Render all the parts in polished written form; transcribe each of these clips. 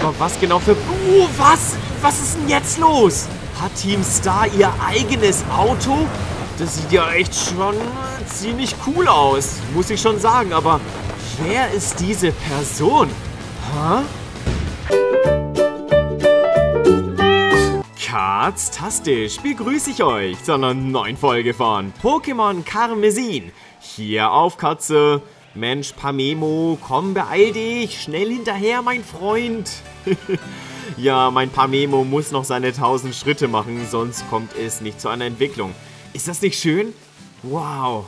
Aber was genau für... was? Was ist denn jetzt los? Hat Team Star ihr eigenes Auto? Das sieht ja echt schon ziemlich cool aus. Muss ich schon sagen, aber wer ist diese Person? Katztastisch begrüße ich euch zu einer neuen Folge von Pokémon Karmesin. Hier auf Katze. Mensch, Pamemo, komm, beeil dich. Schnell hinterher, mein Freund. Ja, mein Pamemo muss noch seine 1000 Schritte machen, sonst kommt es nicht zu einer Entwicklung. Ist das nicht schön? Wow.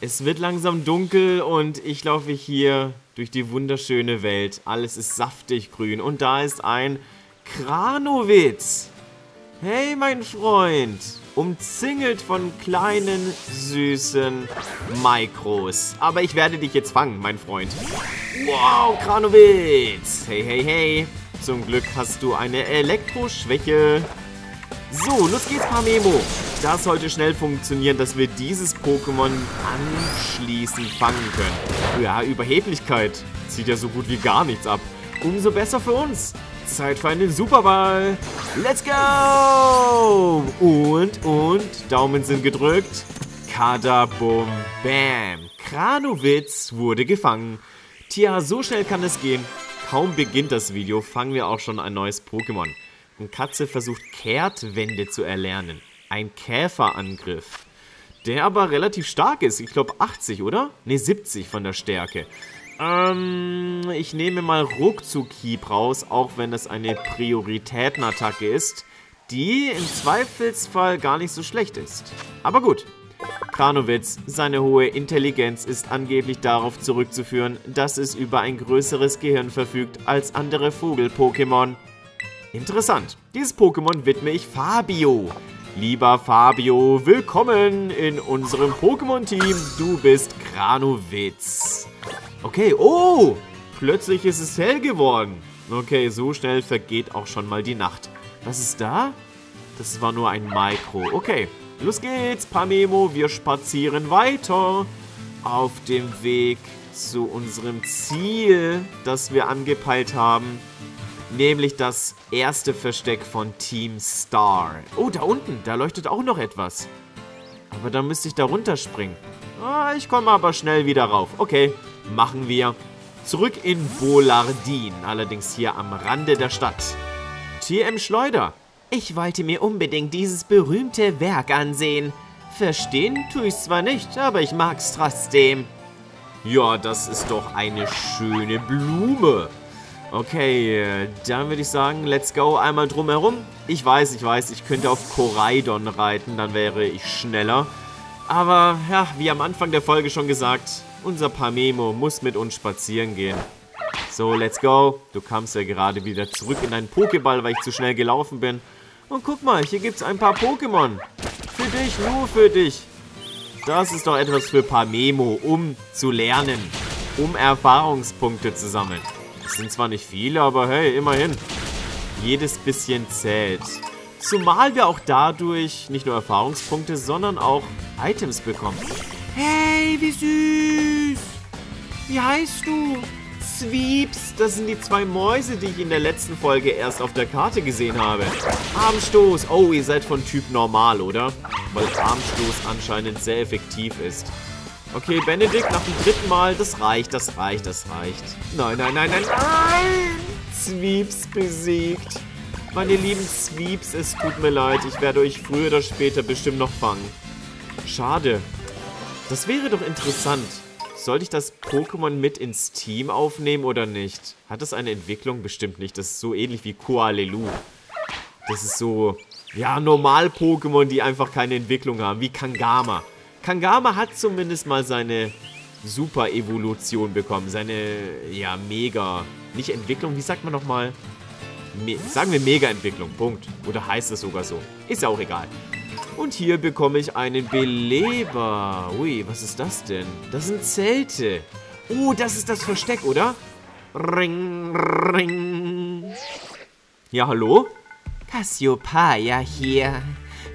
Es wird langsam dunkel und ich laufe hier durch die wunderschöne Welt. Alles ist saftig grün und da ist ein Kranoviz. Hey, mein Freund. Umzingelt von kleinen, süßen Mikros. Aber ich werde dich jetzt fangen, mein Freund. Wow, Kranoviz. Hey, hey, hey. Zum Glück hast du eine Elektroschwäche. So, los geht's, Pamemo. Das sollte schnell funktionieren, dass wir dieses Pokémon anschließend fangen können. Ja, Überheblichkeit zieht ja so gut wie gar nichts ab. Umso besser für uns. Zeit für einen Superball. Let's go! Und Daumen sind gedrückt. Kadabum, bam. Kranoviz wurde gefangen. Tja, so schnell kann es gehen. Kaum beginnt das Video, fangen wir auch schon ein neues Pokémon. Und Katze versucht Kehrtwende zu erlernen. Ein Käferangriff. Der aber relativ stark ist. Ich glaube 80, oder? Ne, 70 von der Stärke. Ich nehme mal Ruckzuck-Hieb raus, auch wenn das eine Prioritätenattacke ist, die im Zweifelsfall gar nicht so schlecht ist. Aber gut. Kranoviz, seine hohe Intelligenz ist angeblich darauf zurückzuführen, dass es über ein größeres Gehirn verfügt als andere Vogel-Pokémon. Interessant. Dieses Pokémon widme ich Fabio. Lieber Fabio, willkommen in unserem Pokémon-Team. Du bist Kranoviz. Okay, oh! Plötzlich ist es hell geworden. Okay, so schnell vergeht auch schon mal die Nacht. Was ist da? Das war nur ein Mikro. Okay, los geht's, Pamemo. Wir spazieren weiter auf dem Weg zu unserem Ziel, das wir angepeilt haben. Nämlich das erste Versteck von Team Star. Oh, da unten, da leuchtet auch noch etwas. Aber da müsste ich da runterspringen. Ah, ich komme aber schnell wieder rauf. Okay, machen wir. Zurück in Bolardin, allerdings hier am Rande der Stadt. TM Schleuder. Ich wollte mir unbedingt dieses berühmte Werk ansehen. Verstehen tue ich zwar nicht, aber ich mag's trotzdem. Ja, das ist doch eine schöne Blume. Okay, dann würde ich sagen, let's go einmal drumherum. Ich weiß, ich könnte auf Koraidon reiten, dann wäre ich schneller. Aber, ja, wie am Anfang der Folge schon gesagt, unser Pamemo muss mit uns spazieren gehen. So, let's go. Du kamst ja gerade wieder zurück in deinen Pokéball, weil ich zu schnell gelaufen bin. Und guck mal, hier gibt's ein paar Pokémon. Für dich, nur für dich. Das ist doch etwas für Pamemo, um zu lernen. Um Erfahrungspunkte zu sammeln. Das sind zwar nicht viele, aber hey, immerhin. Jedes bisschen zählt. Zumal wir auch dadurch nicht nur Erfahrungspunkte, sondern auch Items bekommen. Hey, wie süß! Wie heißt du? Sweeps, das sind die zwei Mäuse, die ich in der letzten Folge erst auf der Karte gesehen habe. Armstoß. Oh, ihr seid von Typ normal, oder? Weil Armstoß anscheinend sehr effektiv ist. Okay, Benedikt, nach dem dritten Mal, das reicht. Nein! Sweeps besiegt. Meine lieben Sweeps, es tut mir leid, ich werde euch früher oder später bestimmt noch fangen. Schade. Das wäre doch interessant. Sollte ich das Pokémon mit ins Team aufnehmen oder nicht? Hat das eine Entwicklung? Bestimmt nicht. Das ist so ähnlich wie Koalelu. Das ist so, ja, Normal-Pokémon, die einfach keine Entwicklung haben, wie Kangama. Kangama hat zumindest mal seine Super-Evolution bekommen. Seine, ja, Mega... Nicht Entwicklung, wie sagt man nochmal? Sagen wir Mega-Entwicklung, Punkt. Oder heißt es sogar so. Ist ja auch egal. Und hier bekomme ich einen Beleber. Ui, was ist das denn? Das sind Zelte. Oh, das ist das Versteck, oder? Ring, ring. Ja, hallo? Cassiopeia hier.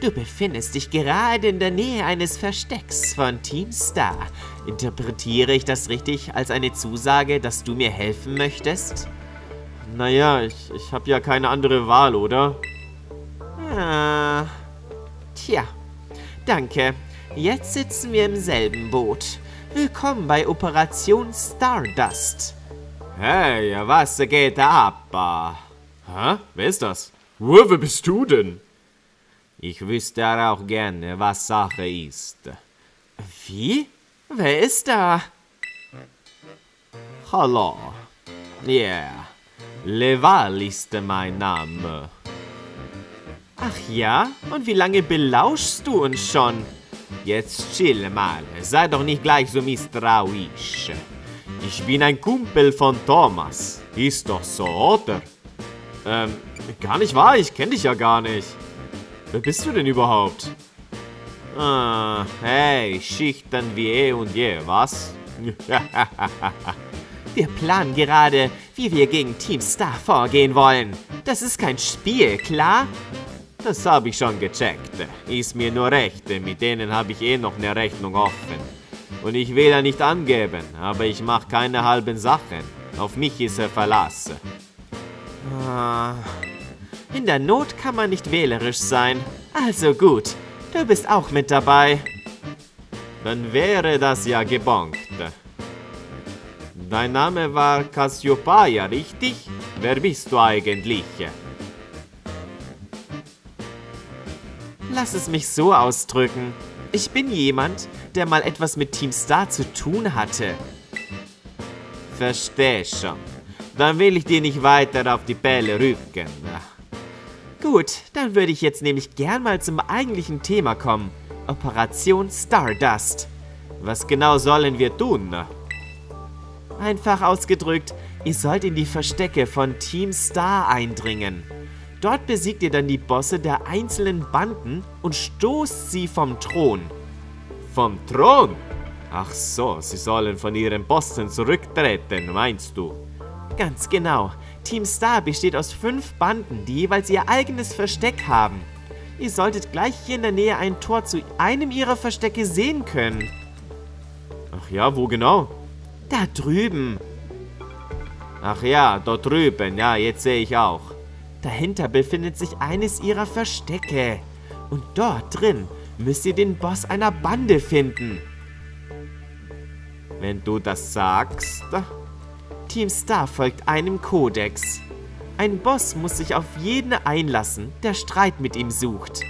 Du befindest dich gerade in der Nähe eines Verstecks von Team Star. Interpretiere ich das richtig als eine Zusage, dass du mir helfen möchtest? Naja, ich habe ja keine andere Wahl, oder? Ah, tja, danke. Jetzt sitzen wir im selben Boot. Willkommen bei Operation Stardust. Hey, was geht ab? Hä? Wer ist das? Wer bist du denn? Ich wüsste auch gerne, was Sache ist. Wie? Wer ist da? Hallo. Yeah. Leval ist mein Name. Ach ja? Und wie lange belauschst du uns schon? Jetzt chill mal. Sei doch nicht gleich so misstrauisch. Ich bin ein Kumpel von Thomas. Ist doch so, oder? Gar nicht wahr. Ich kenne dich ja gar nicht. Wer bist du denn überhaupt? Ah, hey, Schichten wie eh und je, was? Wir planen gerade, wie wir gegen Team Star vorgehen wollen. Das ist kein Spiel, klar? Das habe ich schon gecheckt. Ist mir nur recht, mit denen habe ich eh noch eine Rechnung offen. Und ich will ja nicht angeben, aber ich mache keine halben Sachen. Auf mich ist Verlass. In der Not kann man nicht wählerisch sein. Also gut, du bist auch mit dabei. Dann wäre das ja gebonkt. Dein Name war Cassiopeia, richtig? Wer bist du eigentlich? Lass es mich so ausdrücken. Ich bin jemand, der mal etwas mit Team Star zu tun hatte. Versteh schon. Dann will ich dir nicht weiter auf die Pelle rücken. Gut, dann würde ich jetzt nämlich gern mal zum eigentlichen Thema kommen. Operation Stardust. Was genau sollen wir tun? Einfach ausgedrückt, ihr sollt in die Verstecke von Team Star eindringen. Dort besiegt ihr dann die Bosse der einzelnen Banden und stoßt sie vom Thron. Vom Thron? Ach so, sie sollen von ihren Bossen zurücktreten, meinst du? Ganz genau. Team Star besteht aus 5 Banden, die jeweils ihr eigenes Versteck haben. Ihr solltet gleich hier in der Nähe ein Tor zu einem ihrer Verstecke sehen können. Ach ja, wo genau? Da drüben. Ach ja, dort drüben. Ja, jetzt sehe ich auch. Dahinter befindet sich eines ihrer Verstecke. Und dort drin müsst ihr den Boss einer Bande finden. Wenn du das sagst. Team Star folgt einem Kodex. Ein Boss muss sich auf jeden einlassen, der Streit mit ihm sucht.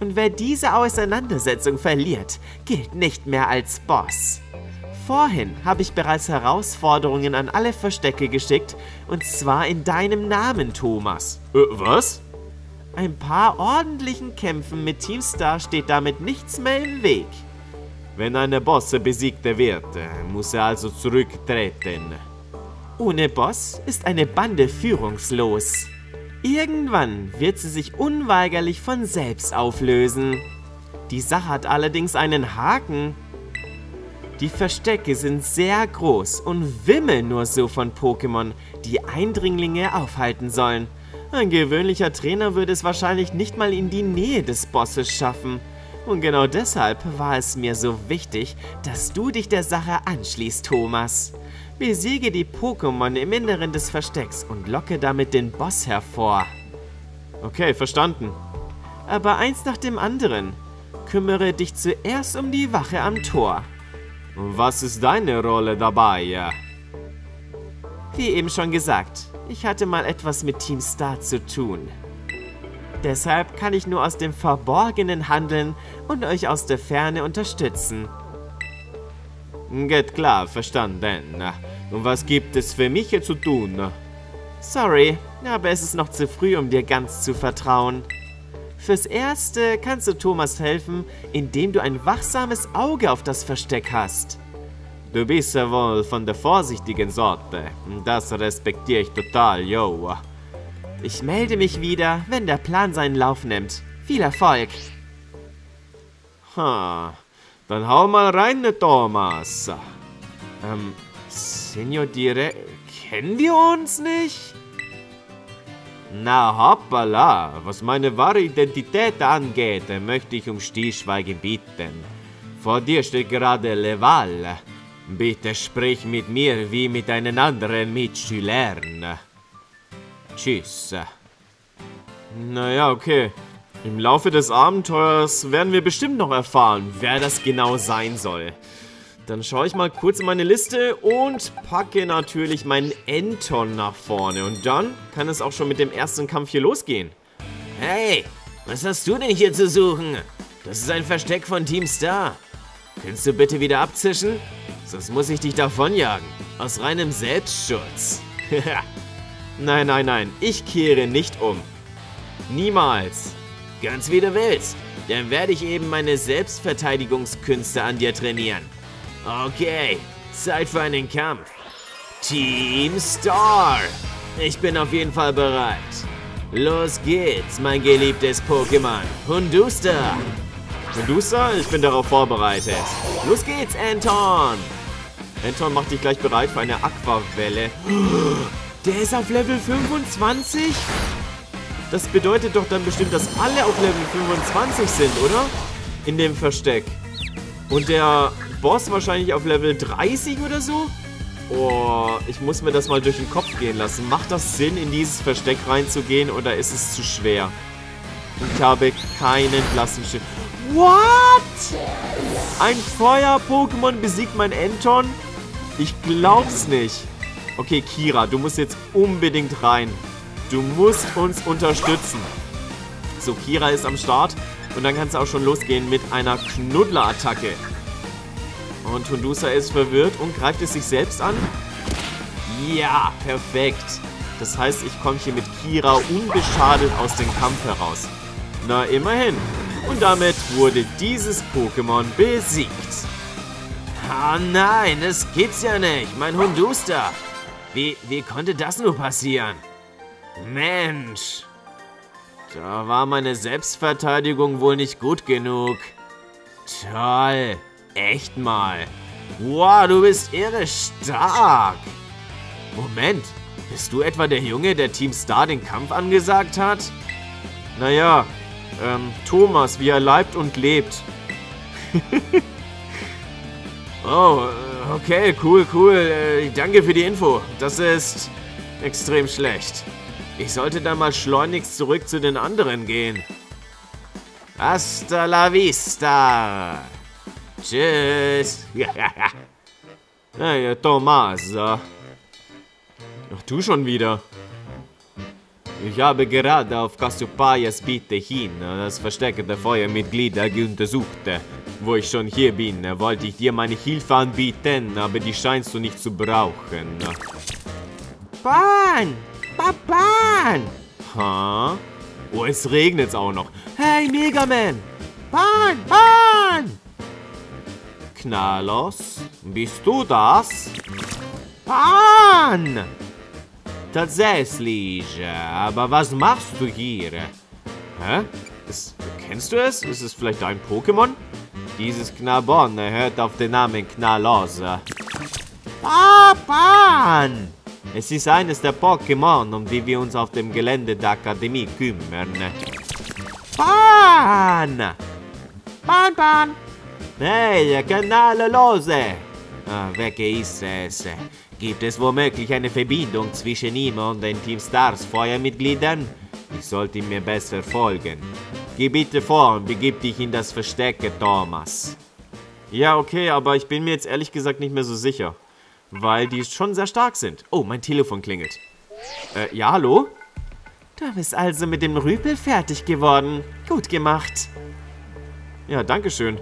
Und wer diese Auseinandersetzung verliert, gilt nicht mehr als Boss. Vorhin habe ich bereits Herausforderungen an alle Verstecke geschickt, und zwar in deinem Namen, Thomas. Was? Ein paar ordentlichen Kämpfen mit Team Star steht damit nichts mehr im Weg. Wenn eine Bosse besiegt wird, muss er also zurücktreten. Ohne Boss ist eine Bande führungslos. Irgendwann wird sie sich unweigerlich von selbst auflösen. Die Sache hat allerdings einen Haken. Die Verstecke sind sehr groß und wimmeln nur so von Pokémon, die Eindringlinge aufhalten sollen. Ein gewöhnlicher Trainer würde es wahrscheinlich nicht mal in die Nähe des Bosses schaffen. Und genau deshalb war es mir so wichtig, dass du dich der Sache anschließt, Thomas. Besiege die Pokémon im Inneren des Verstecks und locke damit den Boss hervor. Okay, verstanden. Aber eins nach dem anderen. Kümmere dich zuerst um die Wache am Tor. Und was ist deine Rolle dabei, ja? Wie eben schon gesagt, ich hatte mal etwas mit Team Star zu tun. Deshalb kann ich nur aus dem Verborgenen handeln und euch aus der Ferne unterstützen. Geht klar, verstanden. Und was gibt es für mich hier zu tun? Sorry, aber es ist noch zu früh, um dir ganz zu vertrauen. Fürs Erste kannst du Thomas helfen, indem du ein wachsames Auge auf das Versteck hast. Du bist ja wohl von der vorsichtigen Sorte. Das respektiere ich total, yo. Ich melde mich wieder, wenn der Plan seinen Lauf nimmt. Viel Erfolg! Dann hau mal rein, Thomas. Senior Dire... Kennen wir uns nicht? Na hoppala, was meine wahre Identität angeht, möchte ich um Stillschweigen bitten. Vor dir steht gerade Leval. Bitte sprich mit mir wie mit einem anderen Mitschülern. Tschüss. Naja, okay. Im Laufe des Abenteuers werden wir bestimmt noch erfahren, wer das genau sein soll. Dann schaue ich mal kurz in meine Liste und packe natürlich meinen Enton nach vorne. Und dann kann es auch schon mit dem ersten Kampf hier losgehen. Hey, was hast du denn hier zu suchen? Das ist ein Versteck von Team Star. Kannst du bitte wieder abzischen? Sonst muss ich dich davonjagen. Aus reinem Selbstschutz. Nein, nein, nein. Ich kehre nicht um. Niemals. Ganz wie du willst. Dann werde ich eben meine Selbstverteidigungskünste an dir trainieren. Okay, Zeit für einen Kampf. Team Star! Ich bin auf jeden Fall bereit. Los geht's, mein geliebtes Pokémon. Hundusta! Hundusta? Ich bin darauf vorbereitet. Los geht's, Anton! Anton macht dich gleich bereit für eine Aquawelle. Der ist auf Level 25? Das bedeutet doch dann bestimmt, dass alle auf Level 25 sind, oder? In dem Versteck. Und der Boss wahrscheinlich auf Level 30 oder so? Oh, ich muss mir das mal durch den Kopf gehen lassen. Macht das Sinn, in dieses Versteck reinzugehen oder ist es zu schwer? Ich habe keinen blassen Schimmer. What? Ein Feuer-Pokémon besiegt mein Enton? Ich glaub's nicht. Okay, Kira, du musst jetzt unbedingt rein. Du musst uns unterstützen. So, Kira ist am Start. Und dann kannst du auch schon losgehen mit einer Knuddler-Attacke. Und Hundusta ist verwirrt und greift es sich selbst an. Ja, perfekt. Das heißt, ich komme hier mit Kira unbeschadet aus dem Kampf heraus. Na, immerhin. Und damit wurde dieses Pokémon besiegt. Ah nein, das gibt's ja nicht. Mein Hundusta. Wie konnte das nur passieren? Mensch. Da war meine Selbstverteidigung wohl nicht gut genug. Toll. Echt mal. Wow, du bist irre stark. Moment, bist du etwa der Junge, der Team Star den Kampf angesagt hat? Naja, Thomas, wie er leibt und lebt. Oh, okay, cool. Danke für die Info. Das ist extrem schlecht. Ich sollte dann mal schleunigst zurück zu den anderen gehen. Hasta la vista. Tschüss. Hey, Thomas. Ach, du schon wieder. Ich habe gerade auf Cassiopeias Bitte hin das Versteck der Feuermitglieder untersucht. Wo ich schon hier bin, wollte ich dir meine Hilfe anbieten, aber die scheinst du nicht zu brauchen. Bahn! Bahn! Ha? Oh, es regnet's auch noch. Hey, Megaman! Bahn! Bahn! Knallos, bist du das? Pan! Tatsächlich, aber was machst du hier? Hä? Kennst du es? Ist es vielleicht dein Pokémon? Dieses Knarbon hört auf den Namen Knallos. Pan! Es ist eines der Pokémon, um die wir uns auf dem Gelände der Akademie kümmern. Pan! Pan, Pan! Hey, Knallose! Welche ist es? Gibt es womöglich eine Verbindung zwischen ihm und den Team Stars Feuermitgliedern? Ich sollte mir besser folgen. Geh bitte vor und begib dich in das Versteck, Thomas. Ja, okay, aber ich bin mir jetzt ehrlich gesagt nicht mehr so sicher. Weil die schon sehr stark sind. Oh, mein Telefon klingelt. Ja, hallo? Du bist also mit dem Rüpel fertig geworden. Gut gemacht. Ja, dankeschön.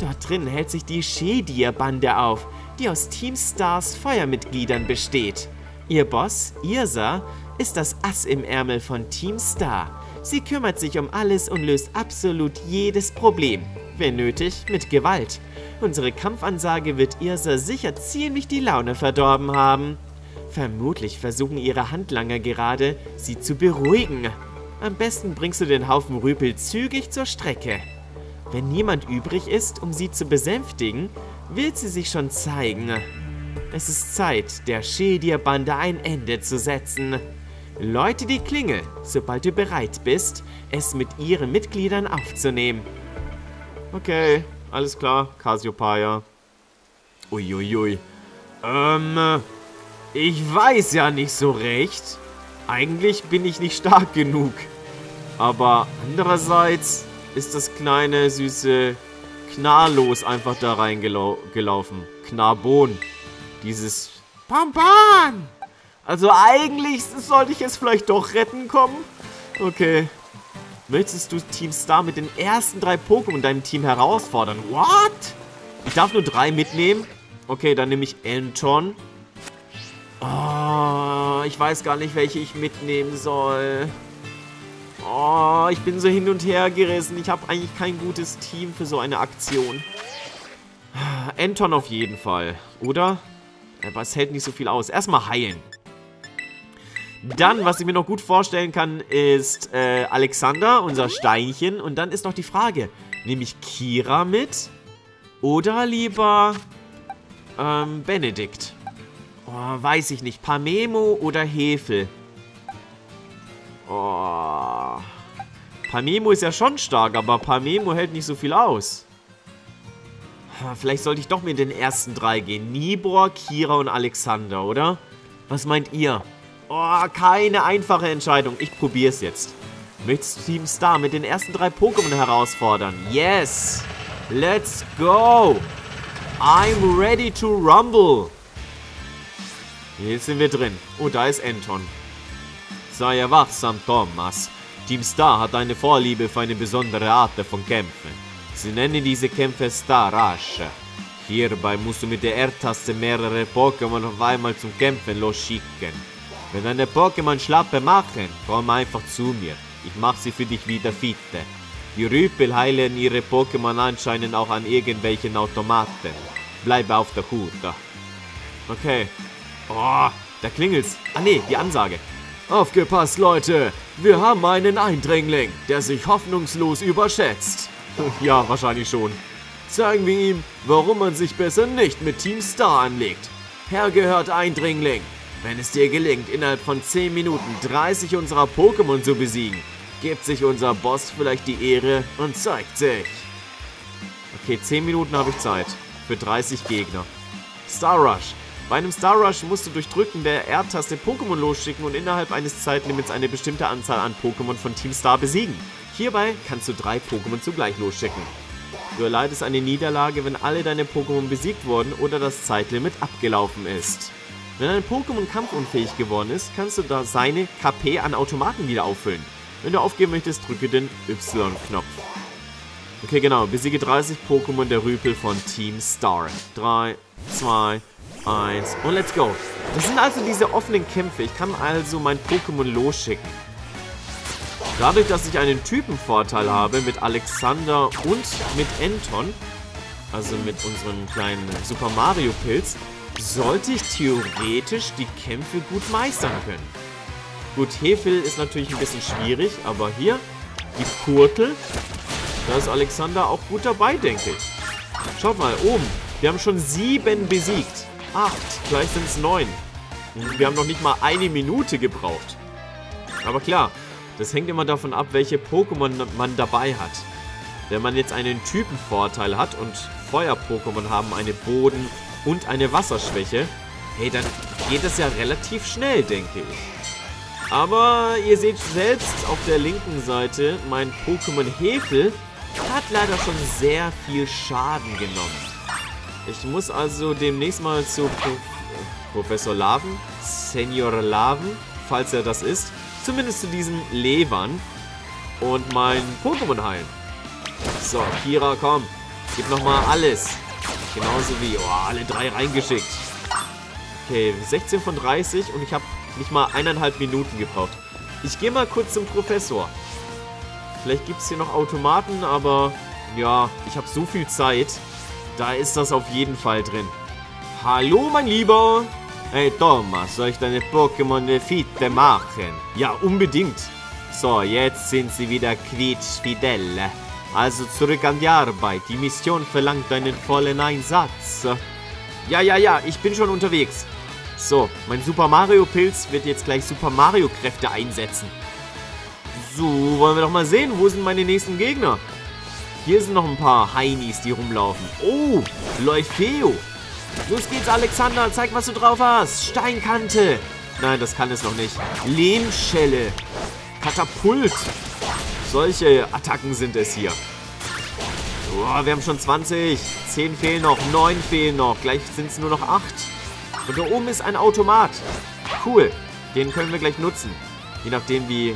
Dort drin hält sich die Schedier-Bande auf, die aus Team Stars Feuermitgliedern besteht. Ihr Boss, Irsa, ist das Ass im Ärmel von Team Star. Sie kümmert sich um alles und löst absolut jedes Problem, wenn nötig mit Gewalt. Unsere Kampfansage wird Irsa sicher ziemlich die Laune verdorben haben. Vermutlich versuchen ihre Handlanger gerade, sie zu beruhigen. Am besten bringst du den Haufen Rüpel zügig zur Strecke. Wenn niemand übrig ist, um sie zu besänftigen, wird sie sich schon zeigen. Es ist Zeit, der Schedier-Bande ein Ende zu setzen. Läute die Klingel, sobald du bereit bist, es mit ihren Mitgliedern aufzunehmen. Okay, alles klar, Cassiopeia. Uiuiui. Ich weiß ja nicht so recht. Eigentlich bin ich nicht stark genug. Aber andererseits ist das kleine, süße Knallos einfach da reingelaufen. Knarbon. Dieses Pampan. Also eigentlich sollte ich es vielleicht doch retten kommen. Okay. Möchtest du Team Star mit den ersten 3 Pokémon in deinem Team herausfordern? What? Ich darf nur 3 mitnehmen? Okay, dann nehme ich Anton. Oh, ich weiß gar nicht, welche ich mitnehmen soll. Oh, ich bin so hin und her gerissen. Ich habe eigentlich kein gutes Team für so eine Aktion. Anton auf jeden Fall, oder? Aber es hält nicht so viel aus. Erstmal heilen. Dann, was ich mir noch gut vorstellen kann, ist Alexander, unser Steinchen. Und dann ist noch die Frage, nehme ich Kira mit oder lieber Benedikt? Oh, weiß ich nicht. Pamemo oder Hefel? Oh. Pamemo ist ja schon stark, aber Pamemo hält nicht so viel aus. Vielleicht sollte ich doch mit den ersten 3 gehen. Nibor, Kira und Alexander, oder? Was meint ihr? Oh, keine einfache Entscheidung. Ich probiere es jetzt. Möchtest du Team Star mit den ersten 3 Pokémon herausfordern? Yes! Let's go! I'm ready to rumble! Jetzt sind wir drin. Oh, da ist Anton. Sei erwachsam, Thomas. Team Star hat eine Vorliebe für eine besondere Art von Kämpfen. Sie nennen diese Kämpfe Star Rush. Hierbei musst du mit der R-Taste mehrere Pokémon auf einmal zum Kämpfen losschicken. Wenn deine Pokémon Schlappe machen, komm einfach zu mir. Ich mach sie für dich wieder fitte. Die Rüpel heilen ihre Pokémon anscheinend auch an irgendwelchen Automaten. Bleibe auf der Hut. Okay. Oh, da klingelt's. Ah ne, die Ansage. Aufgepasst, Leute. Wir haben einen Eindringling, der sich hoffnungslos überschätzt. Ja, wahrscheinlich schon. Zeigen wir ihm, warum man sich besser nicht mit Team Star anlegt. Hergehört Eindringling. Wenn es dir gelingt, innerhalb von 10 Minuten 30 unserer Pokémon zu besiegen, gibt sich unser Boss vielleicht die Ehre und zeigt sich. Okay, 10 Minuten habe ich Zeit. Für 30 Gegner. Star Rush. Bei einem Star Rush musst du durch Drücken der R-Taste Pokémon losschicken und innerhalb eines Zeitlimits eine bestimmte Anzahl an Pokémon von Team Star besiegen. Hierbei kannst du 3 Pokémon zugleich losschicken. Du erleidest eine Niederlage, wenn alle deine Pokémon besiegt wurden oder das Zeitlimit abgelaufen ist. Wenn ein Pokémon kampfunfähig geworden ist, kannst du da seine KP an Automaten wieder auffüllen. Wenn du aufgeben möchtest, drücke den Y-Knopf. Okay, genau. Besiege 30 Pokémon der Rüpel von Team Star. 3, 2, 1 und let's go. Das sind also diese offenen Kämpfe. Ich kann also mein Pokémon losschicken. Dadurch, dass ich einen Typenvorteil habe mit Alexander und mit Anton, also mit unserem kleinen Super Mario Pilz, sollte ich theoretisch die Kämpfe gut meistern können. Gut, Hefel ist natürlich ein bisschen schwierig, aber hier, die Kurtel, da ist Alexander auch gut dabei, denke ich. Schaut mal, oben, wir haben schon 7 besiegt. 8, gleich sind es 9. Wir haben noch nicht mal eine Minute gebraucht. Aber klar, das hängt immer davon ab, welche Pokémon man dabei hat. Wenn man jetzt einen Typenvorteil hat und Feuer-Pokémon haben eine Boden- und eine Wasserschwäche, hey, dann geht das ja relativ schnell, denke ich. Aber ihr seht selbst auf der linken Seite, mein Pokémon Hefel hat leider schon sehr viel Schaden genommen. Ich muss also demnächst mal zu Professor Laven, Senior Laven, falls er das ist, zumindest zu diesem Levern und mein Pokémon heilen. So, Kira, komm, gib nochmal alles. Genauso wie, oh, alle 3 reingeschickt. Okay, 16 von 30 und ich habe nicht mal 1,5 Minuten gebraucht. Ich gehe mal kurz zum Professor. Vielleicht gibt es hier noch Automaten, aber ja, ich habe so viel Zeit. Da ist das auf jeden Fall drin. Hallo, mein Lieber. Hey, Thomas, soll ich deine Pokémon Fiete machen? Ja, unbedingt. So, jetzt sind sie wieder quietschfidel. Also zurück an die Arbeit. Die Mission verlangt einen vollen Einsatz. Ja, ja, ja, ich bin schon unterwegs. So, mein Super Mario Pilz wird jetzt gleich Super Mario Kräfte einsetzen. So, wollen wir doch mal sehen, wo sind meine nächsten Gegner? Hier sind noch ein paar Heinis, die rumlaufen. Oh, Leufeo. Los geht's, Alexander, zeig, was du drauf hast. Steinkante. Nein, das kann es noch nicht. Lehmschelle. Katapult. Solche Attacken sind es hier. Boah, wir haben schon 20. 10 fehlen noch. 9 fehlen noch. Gleich sind es nur noch 8. Und da oben ist ein Automat. Cool. Den können wir gleich nutzen. Je nachdem, wie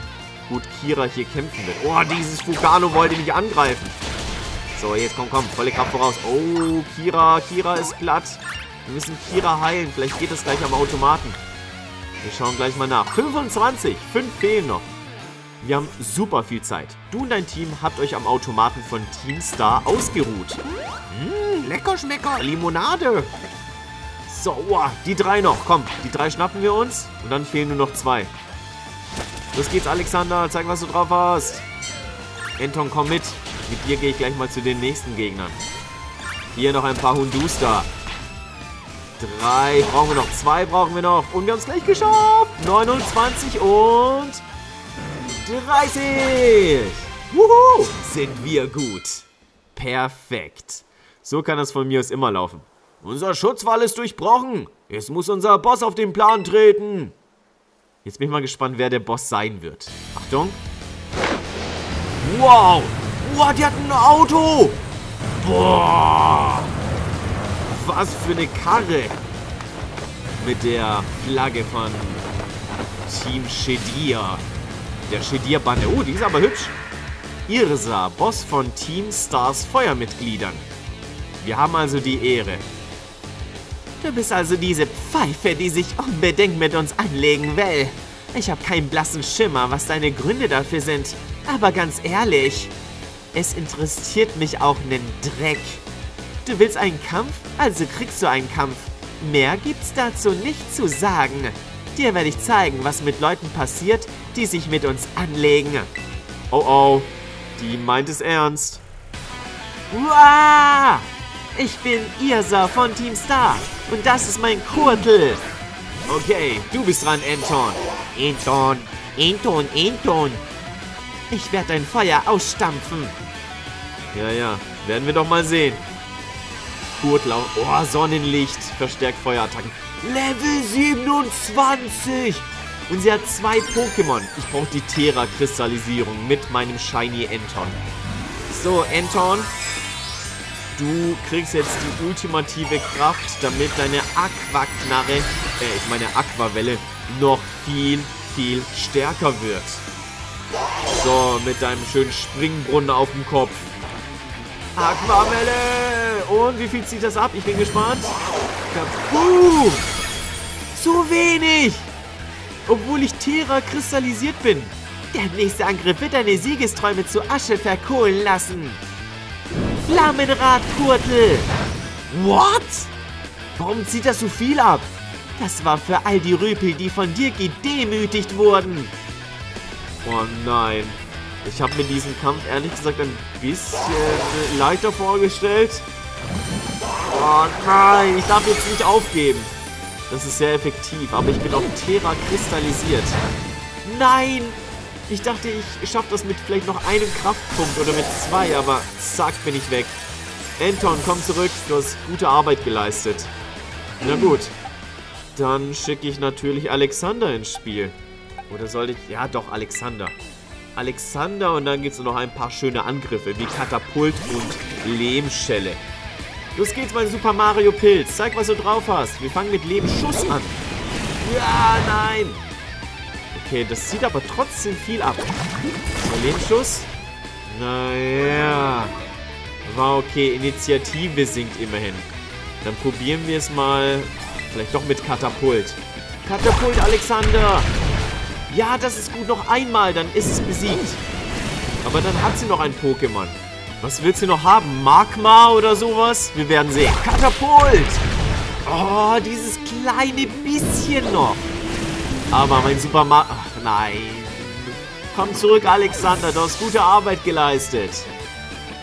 gut Kira hier kämpfen wird. Oh, dieses Fugano wollte mich angreifen. So, jetzt komm, komm. Volle Kraft voraus. Oh, Kira. Kira ist platt. Wir müssen Kira heilen. Vielleicht geht das gleich am Automaten. Wir schauen gleich mal nach. 25. 5 fehlen noch. Wir haben super viel Zeit. Du und dein Team habt euch am Automaten von Team Star ausgeruht. Lecker Schmecker. Limonade. So, oh, die 3 noch. Komm, die 3 schnappen wir uns. Und dann fehlen nur noch 2. Los geht's, Alexander. Zeig, was du drauf hast. Anton, komm mit. Mit dir gehe ich gleich mal zu den nächsten Gegnern. Hier noch ein paar Hundusta. 3 brauchen wir noch. 2 brauchen wir noch. Und wir haben es gleich geschafft. 29 und 30. Wuhu! Sind wir gut. Perfekt. So kann das von mir aus immer laufen. Unser Schutzwall ist durchbrochen. Jetzt muss unser Boss auf den Plan treten. Jetzt bin ich mal gespannt, wer der Boss sein wird. Achtung. Wow. Wow, die hat ein Auto. Boah. Was für eine Karre. Mit der Flagge von Team Shedir. Der Schedier-Bande. Oh, die ist aber hübsch. Irsa, Boss von Team Stars Feuermitgliedern. Wir haben also die Ehre. Du bist also diese Pfeife, die sich unbedingt mit uns anlegen will. Ich habe keinen blassen Schimmer, was deine Gründe dafür sind. Aber ganz ehrlich, es interessiert mich auch einen Dreck. Du willst einen Kampf? Also kriegst du einen Kampf. Mehr gibt's dazu nicht zu sagen. Dir werde ich zeigen, was mit Leuten passiert, die sich mit uns anlegen. Oh oh, die meint es ernst. Uah! Ich bin Irsa von Team Star und das ist mein Kurtel. Okay, du bist dran, Anton. Anton, Anton, Anton. Ich werde dein Feuer ausstampfen. Ja, ja, werden wir doch mal sehen. Gurtlau, oh, Sonnenlicht, verstärkt Feuerattacken. Level 27. Und sie hat 2 Pokémon. Ich brauche die Terra-Kristallisierung mit meinem Shiny Anton. So, Anton, du kriegst jetzt die ultimative Kraft, damit deine Aquaknarre, ich meine Aquawelle, noch viel, viel stärker wird. So, mit deinem schönen Springbrunnen auf dem Kopf. Aquawelle! Und wie viel zieht das ab? Ich bin gespannt. Kaboom! Zu wenig! Obwohl ich Terra kristallisiert bin. Der nächste Angriff wird deine Siegesträume zu Asche verkohlen lassen. Flammenradgürtel. What? Warum zieht das so viel ab? Das war für all die Rüpel, die von dir gedemütigt wurden. Oh nein. Ich habe mir diesen Kampf ehrlich gesagt ein bisschen leichter vorgestellt. Oh nein, ich darf jetzt nicht aufgeben. Das ist sehr effektiv, aber ich bin auf Terra kristallisiert. Nein! Ich dachte, ich schaffe das mit vielleicht noch einem Kraftpunkt oder mit 2, aber zack, bin ich weg. Anton, komm zurück, du hast gute Arbeit geleistet. Na gut, dann schicke ich natürlich Alexander ins Spiel. Oder sollte ich... Ja doch, Alexander. Alexander und dann gibt es noch ein paar schöne Angriffe, wie Katapult und Lehmschelle. Los geht's, mein Super Mario Pilz. Zeig, was du drauf hast. Wir fangen mit Lehmschuss an. Ja, nein. Okay, das zieht aber trotzdem viel ab. So, Lehmschuss. Naja. War okay. Initiative sinkt immerhin. Dann probieren wir es mal. Vielleicht doch mit Katapult. Katapult, Alexander. Ja, das ist gut. Noch einmal, dann ist es besiegt. Aber dann hat sie noch ein Pokémon. Was willst du noch haben? Magma oder sowas? Wir werden sehen. Katapult! Oh, dieses kleine bisschen noch. Aber mein Super Mario... Ach, nein. Komm zurück, Alexander. Du hast gute Arbeit geleistet.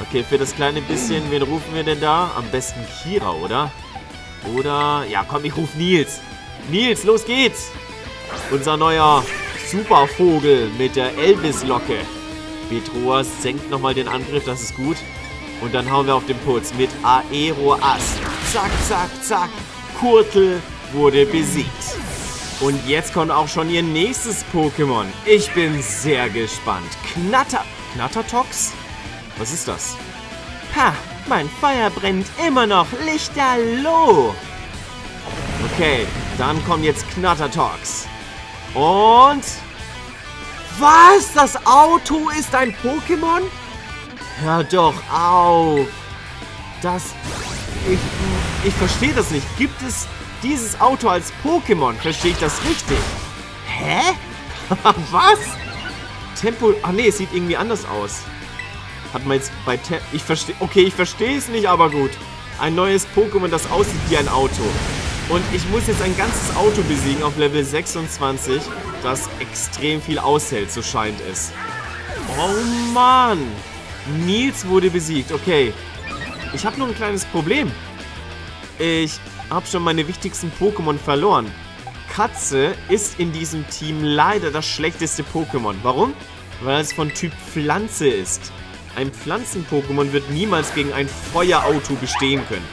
Okay, für das kleine bisschen, wen rufen wir denn da? Am besten Kira, oder? Oder... Ja, komm, ich rufe Nils. Nils, los geht's! Unser neuer Supervogel mit der Elvis-Locke. Petroas senkt nochmal den Angriff, das ist gut. Und dann hauen wir auf den Putz mit Aeroas. Zack, zack, zack. Kurtel wurde besiegt. Und jetzt kommt auch schon ihr nächstes Pokémon. Ich bin sehr gespannt. Knattertox? Was ist das? Ha, mein Feuer brennt immer noch. Lichterloh! Okay, dann kommt jetzt Knattertox. Und... Was? Das Auto ist ein Pokémon? Hör doch auf. Das... Ich verstehe das nicht. Gibt es... Dieses Auto als Pokémon, verstehe ich das richtig? Hä? Was? Tempo... Ach nee, es sieht irgendwie anders aus. Hat man jetzt bei Tempo... Ich verstehe... Okay, ich verstehe es nicht, aber gut. Ein neues Pokémon, das aussieht wie ein Auto. Und ich muss jetzt ein ganzes Auto besiegen auf Level 26, das extrem viel aushält, so scheint es. Oh Mann! Nils wurde besiegt, okay. Ich habe nur ein kleines Problem. Ich... Hab schon meine wichtigsten Pokémon verloren. Katze ist in diesem Team leider das schlechteste Pokémon. Warum? Weil es von Typ Pflanze ist. Ein Pflanzen-Pokémon wird niemals gegen ein Feuerauto bestehen können.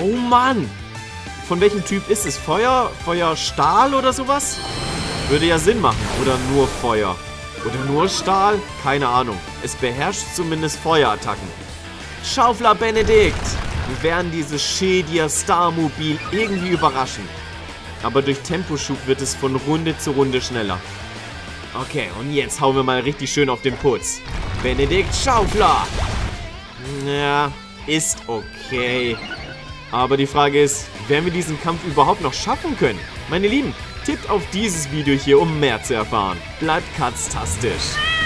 Oh Mann! Von welchem Typ ist es? Feuer? Feuerstahl oder sowas? Würde ja Sinn machen. Oder nur Feuer. Oder nur Stahl? Keine Ahnung. Es beherrscht zumindest Feuerattacken. Schaufler Benedikt! Wir werden dieses Schedier-Star-Mobil irgendwie überraschen. Aber durch Temposchub wird es von Runde zu Runde schneller. Okay, und jetzt hauen wir mal richtig schön auf den Putz. Benedikt Schaufler! Ja, ist okay. Aber die Frage ist, werden wir diesen Kampf überhaupt noch schaffen können? Meine Lieben, tippt auf dieses Video hier, um mehr zu erfahren. Bleibt katztastisch.